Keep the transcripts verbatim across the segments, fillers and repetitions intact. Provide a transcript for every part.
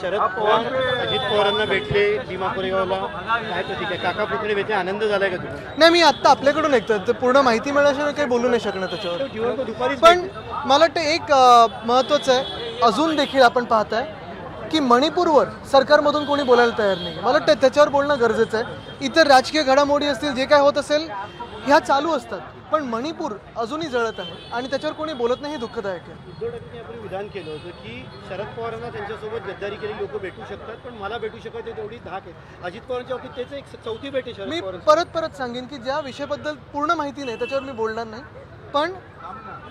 शरद पवार अजित पवारांना भेटले भीमा कोरेगावला, काय प्रतिक्रिया? काका पुतळे भेटले, आनंद झालाय का तुम्हाला? नाही, मी आता आपल्याकडून ऐकतो, पूर्ण माहिती मिळाल्याशिवाय काही बोलू नाही शकणार त्याच्यावर। पण मला वाटतं एक महत्त्वाचं आहे, अजून देखील आपण पाहताय की मणिपूरवर सरकारमधून कोणी बोलायला तयार नाही। मला वाटतं त्याच्यावर बोलणं गरजेचं आहे। इतर राजकीय घडामोडी असतील, जे काय होत असेल ह्या चालू असतात, पण मणिपूर अजूनही जळत आहे आणि त्याच्यावर कोणी बोलत नाही, दुःखदायक आहे। उद्धव ठाकरे आपण विधान केलं होतं की शरद पवारांना त्यांच्यासोबत गद्दारी केलेली लोक भेटू शकतात, पण मला भेटू शकत एवढी धाक आहे। अजित पवारांच्या बाबतीत त्याचं एक चौथी भेट आहे शरद पवारांची। मी परत परत सांगेन की ज्या विषयाबद्दल पूर्ण माहिती नाही त्याच्यावर मी बोलणार नाही, पण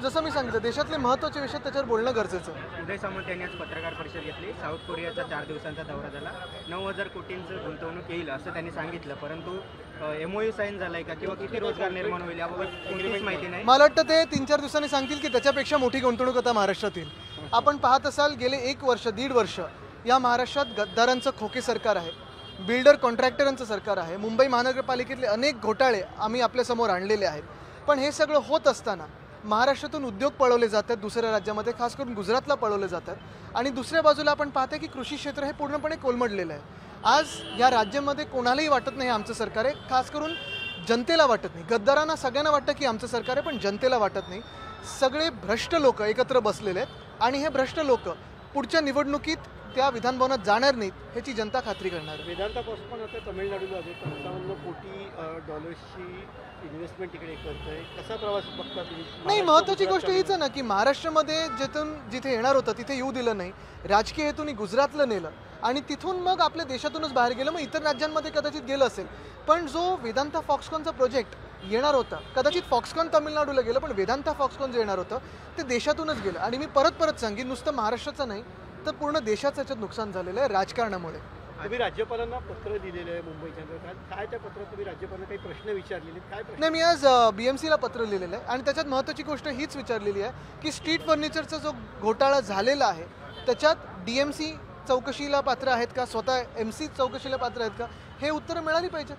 जसं मी सांगितलं देशातले महत्त्वाचे विषय त्याच्यावर बोलणं गरजेचं आहे। उदय सामंत यांनी आज पत्रकार परिषद घेतली, साऊथ कोरियाचा चार दिवसांचा दौरा झाला, नऊ हजार कोटींचं गुंतवणूक येईल असं त्यांनी सांगितलं, परंतु एमओयू साइन झालाय का किंवा किती रोजगार निर्माण होईल याबाबत कोणतीच माहिती नाही। मला वाटतं ते तीन चार दिवसांनी सांगतील की त्याच्यापेक्षा मोठी गुंतवणूक आता महाराष्ट्रात येईल। आपण पाहत असाल गेले एक वर्ष दीड वर्ष या महाराष्ट्रात गद्दारांचं खोके सरकार आहे, बिल्डर कॉन्ट्रॅक्टरांचं सरकार आहे, मुंबई महानगरपालिकेतले अनेक घोटाळे आम्ही आपल्यासमोर आणलेले आहेत। पण हे सगळं होत असताना महाराष्ट्रातून उद्योग पळवले जातात दुसऱ्या राज्यामध्ये, खास करून गुजरातला पळवले जातात, आणि दुसऱ्या बाजूला आपण पाहतो की कृषी क्षेत्र हे पूर्णपणे कोलमडलेलं आहे। आज या राज्यामध्ये कोणालाही वाटत नाही आमचं सरकार आहे, खास करून जनतेला वाटत नाही। गद्दारांना सगळ्यांना वाटतं की आमचं सरकार आहे, पण जनतेला वाटत नाही। सगळे भ्रष्ट लोक एकत्र बसलेले आहेत आणि हे भ्रष्ट लोक पुढच्या निवडणुकीत त्या विधानभवनात जाणार नाहीत ह्याची जनता खात्री करणार। वेदांता फॉक्सकॉन आता तमिळनाडूला पंचावन्न कोटी डॉलर्सची इन्व्हेस्टमेंट तिकडे करत आहे, कसा प्रवास बघता तुम्ही? नाही, महत्त्वाची गोष्ट हीच आहे ना की महाराष्ट्रामध्ये जिथून जिथे येणार होतं तिथे येऊ दिलं नाही, राजकीय हेतून गुजरातला नेलं आणि तिथून मग आपल्या देशातूनच बाहेर गेलं, मग इतर राज्यांमध्ये कदाचित गेलं असेल। पण जो वेदांता फॉक्सकॉनचा प्रोजेक्ट येणार होता, कदाचित फॉक्सकॉन तमिळनाडूला गेलं पण वेदांता फॉक्सकॉन जे येणार होतं ते देशातूनच गेलं। आणि मी परत परत सांगेन, नुसतं महाराष्ट्राचं नाही तर पूर्ण देशाचं याच्यात नुकसान झालेलं आहे राजकारणामुळे। तुम्ही राज्यपालांना पत्र दिलेलं आहे मुंबईच्या, काय त्या पत्रात तुम्ही राज्यपालांना काही प्रश्न विचारलेले? काय प्रश्न? नाही, मी आज बी एम सीला पत्र लिहिलेलं आहे आणि त्याच्यात महत्त्वाची गोष्ट हीच विचारलेली आहे की स्ट्रीट फर्निचरचा जो घोटाळा झालेला आहे त्याच्यात डी एम सी चौकशीला पात्र आहेत का, स्वतः एम सी चौकशीला पात्र आहेत का, हे उत्तरं मिळाली पाहिजेत।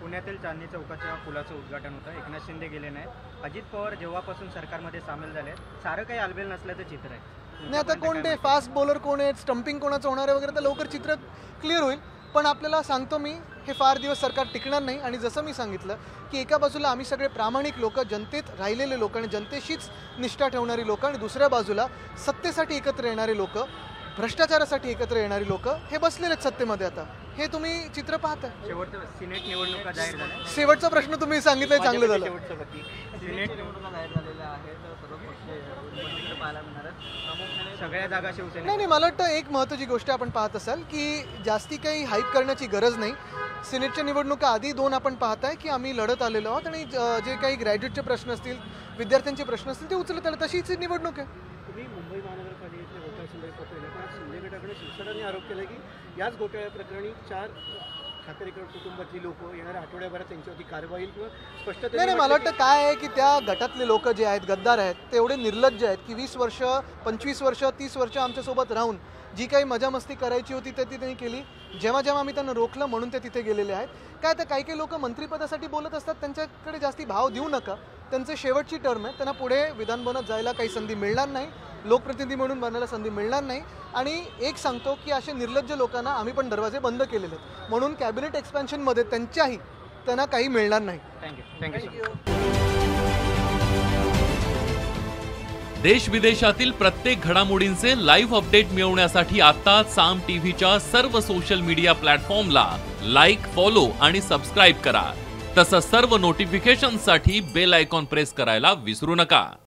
पुण्यातील चांदणी चौकाच्या पुलाचं उद्घाटन होतं, एकनाथ शिंदे गेले नाही, अजित पवार जेव्हापासून सरकारमध्ये सामील झाले सारं काही आलबेल नसल्याचं चित्र आहे। नाही, आता कोणते फास्ट बॉलर कोण आहेत, स्टंपिंग कोणाचं होणार आहे वगैरे तर लवकर चित्र क्लिअर होईल। पण आपल्याला सांगतो मी, हे फार दिवस सरकार टिकणार नाही। आणि जसं मी सांगितलं की एका बाजूला आम्ही सगळे प्रामाणिक लोक, जनतेत राहिलेले लोक आणि जनतेशीच निष्ठा ठेवणारी लोक, आणि दुसऱ्या बाजूला सत्तेसाठी एकत्र येणारे लोक, भ्रष्टाचारासाठी एकत्र येणारी लोक, हे बसलेले आहेत सत्तेमध्ये। आता हे तुम्ही चित्र पाहताय। शेवटचं सेनेट निवडणुका जाहीर झाल्या, शेवटचा प्रश्न तुम्ही सांगितलाय, चांगलं झालं। सेनेट निवडणुका जाहीर झालेल्या आहेत, सगळ्या जागा शिवसेना। नाही नाही, मला वाटतं एक महत्त्वाची गोष्ट आपण पाहत असाल की जास्ती काही हाईप करण्याची गरज नाही। सिनेटच्या निवडणुका आधी दोन आपण पाहताय की आम्ही लढत आलेलो आहोत आणि जे काही ग्रॅज्युएटचे प्रश्न असतील, विद्यार्थ्यांचे प्रश्न असतील ते उचलत आले, तशीच निवडणूक आहे। तुम्ही मुंबई महानगरपालिकेतल्या घोटाळ्यासंदर्भात पत्र लिहिलं, शिंदे गटाकडे शिवसेनेने आरोप केला की याच घोटाळ्याप्रकरणी चार ठाकरेकर कुटुंबातली लोक येणाऱ्या आठवड्याभरात त्यांच्यावरती कारवाई किंवा स्पष्ट नाही नाही मला वाटतं काय आहे की त्या गटातले लोक जे आहेत, गद्दार आहेत, ते एवढे निर्लज्ज आहेत की वीस वर्ष पंचवीस वर्ष तीस वर्ष आमच्यासोबत राहून जी काही मजामस्ती करायची होती ते त्यांनी केली, जेव्हा जेव्हा आम्ही त्यांना रोखलं म्हणून ते तिथे गेलेले आहेत। काय तर काही काही लोक मंत्रिपदासाठी बोलत असतात, त्यांच्याकडे जास्ती भाव देऊ नका। त्यांचे शेवटची टर्म आहे, त्यांना पुढे विधानभवनात जायला काही संधी मिळणार नाही, लोकप्रतिनिधी म्हणून बनायला संधी मिळणार नाही। आणि एक सांगतो की असे निर्लज्ज लोकांना आम्ही पण दरवाजे बंद केलेले आहेत, म्हणून कॅबिनेट एक्सपॅन्शनमध्ये त्यांच्याही त्यांना काही मिळणार नाही। थँक्यू थँक्यू देश विदेशातील प्रत्येक घडामोडींचे लाईव्ह अपडेट मिळवण्यासाठी आता साम टीव्हीच्या सर्व सोशल मीडिया प्लॅटफॉर्मला लाईक, फॉलो आणि सबस्क्राईब करा। तसंच सर्व नोटिफिकेशनसाठी बेल आयकॉन प्रेस करायला विसरू नका।